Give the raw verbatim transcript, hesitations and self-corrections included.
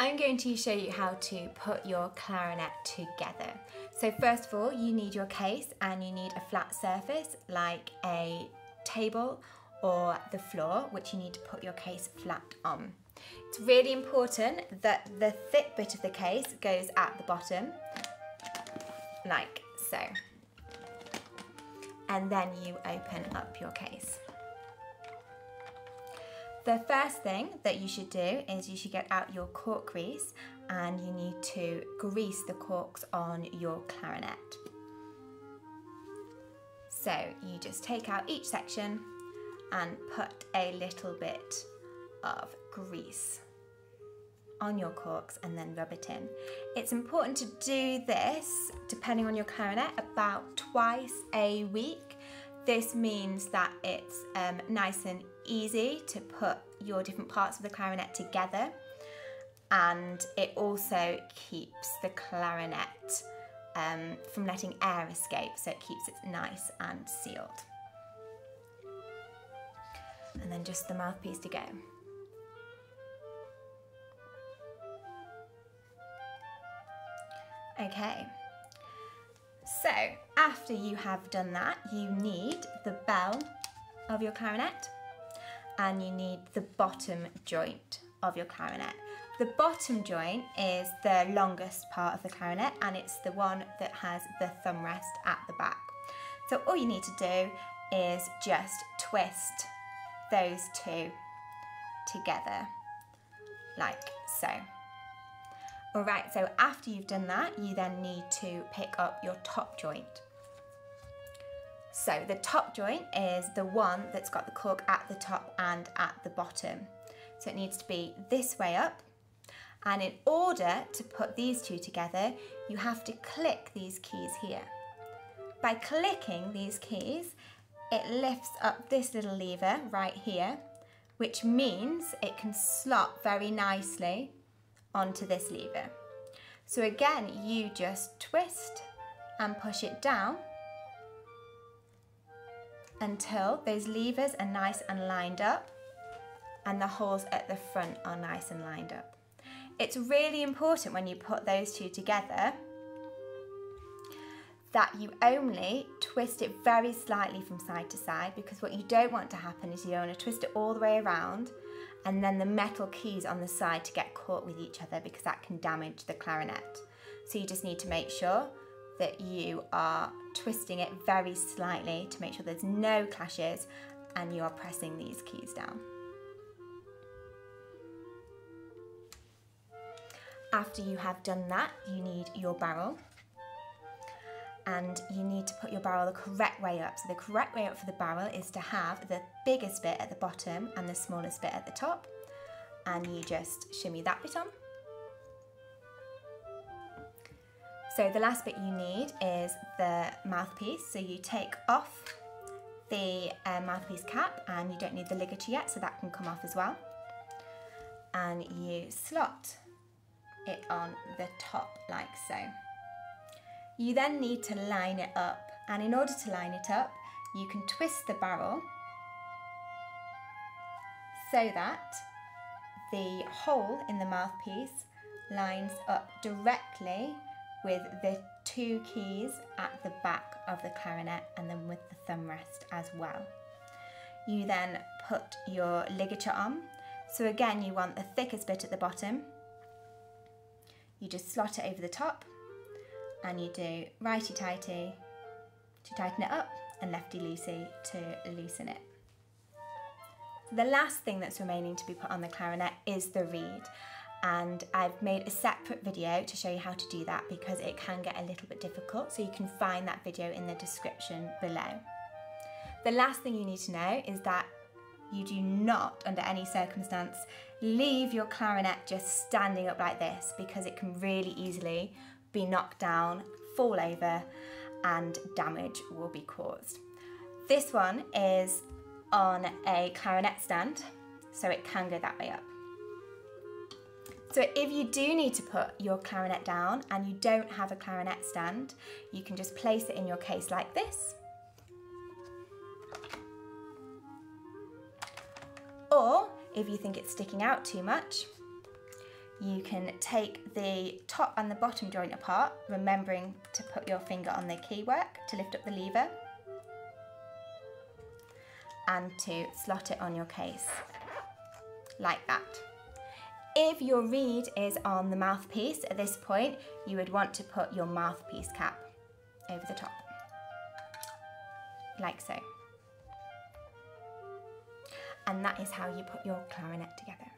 I'm going to show you how to put your clarinet together. So first of all, you need your case and you need a flat surface like a table or the floor, which you need to put your case flat on. It's really important that the thick bit of the case goes at the bottom, like so. And then you open up your case. The first thing that you should do is you should get out your cork grease and you need to grease the corks on your clarinet. So you just take out each section and put a little bit of grease on your corks and then rub it in. It's important to do this, depending on your clarinet, about twice a week. This means that it's um, nice and easy to put your different parts of the clarinet together, and it also keeps the clarinet um, from letting air escape, so it keeps it nice and sealed. And then just the mouthpiece to go. Okay, so after you have done that, you need the bell of your clarinet and you need the bottom joint of your clarinet. The bottom joint is the longest part of the clarinet and it's the one that has the thumb rest at the back. So all you need to do is just twist those two together, like so. All right, so after you've done that, you then need to pick up your top joint. So the top joint is the one that's got the cork at the top and at the bottom. So it needs to be this way up. And in order to put these two together, you have to click these keys here. By clicking these keys, it lifts up this little lever right here, which means it can slot very nicely onto this lever. So again, you just twist and push it down until those levers are nice and lined up and the holes at the front are nice and lined up. It's really important when you put those two together that you only twist it very slightly from side to side, because what you don't want to happen is you don't want to twist it all the way around and then the metal keys on the side to get caught with each other, because that can damage the clarinet. So you just need to make sure that you are twisting it very slightly to make sure there's no clashes and you are pressing these keys down. After you have done that, you need your barrel. And you need to put your barrel the correct way up. So the correct way up for the barrel is to have the biggest bit at the bottom and the smallest bit at the top. And you just shimmy that bit on. So the last bit you need is the mouthpiece. So you take off the uh, mouthpiece cap, and you don't need the ligature yet, so that can come off as well. And you slot it on the top like so. You then need to line it up, and in order to line it up, you can twist the barrel so that the hole in the mouthpiece lines up directly with the two keys at the back of the clarinet and then with the thumb rest as well. You then put your ligature on. So again, you want the thickest bit at the bottom. You just slot it over the top. And you do righty-tighty to tighten it up and lefty-loosey to loosen it. The last thing that's remaining to be put on the clarinet is the reed, and I've made a separate video to show you how to do that because it can get a little bit difficult, so you can find that video in the description below. The last thing you need to know is that you do not, under any circumstance, leave your clarinet just standing up like this, because it can really easily be knocked down, fall over, and damage will be caused. This one is on a clarinet stand, so it can go that way up. So if you do need to put your clarinet down and you don't have a clarinet stand, you can just place it in your case like this. Or if you think it's sticking out too much, You can take the top and the bottom joint apart, remembering to put your finger on the key work to lift up the lever and to slot it on your case, like that. If your reed is on the mouthpiece at this point, you would want to put your mouthpiece cap over the top, like so. And that is how you put your clarinet together.